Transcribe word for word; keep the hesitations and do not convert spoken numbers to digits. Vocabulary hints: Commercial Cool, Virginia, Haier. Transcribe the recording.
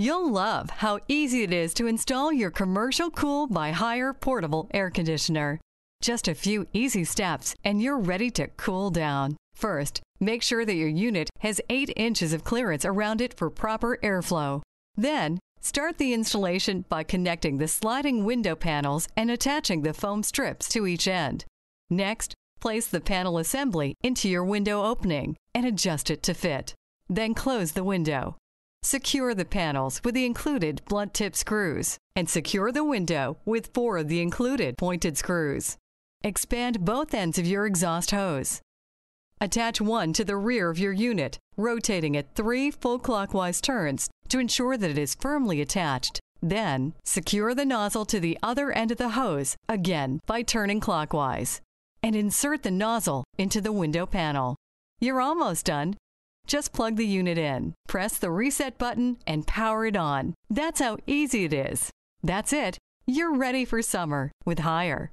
You'll love how easy it is to install your Commercial Cool by Haier portable air conditioner. Just a few easy steps and you're ready to cool down. First, make sure that your unit has eight inches of clearance around it for proper airflow. Then, start the installation by connecting the sliding window panels and attaching the foam strips to each end. Next, place the panel assembly into your window opening and adjust it to fit. Then close the window. Secure the panels with the included blunt tip screws and secure the window with four of the included pointed screws. Expand both ends of your exhaust hose. Attach one to the rear of your unit, rotating at three full clockwise turns to ensure that it is firmly attached. Then, secure the nozzle to the other end of the hose, again by turning clockwise, and insert the nozzle into the window panel. You're almost done. Just plug the unit in, press the reset button, and power it on. That's how easy it is. That's it. You're ready for summer with Haier.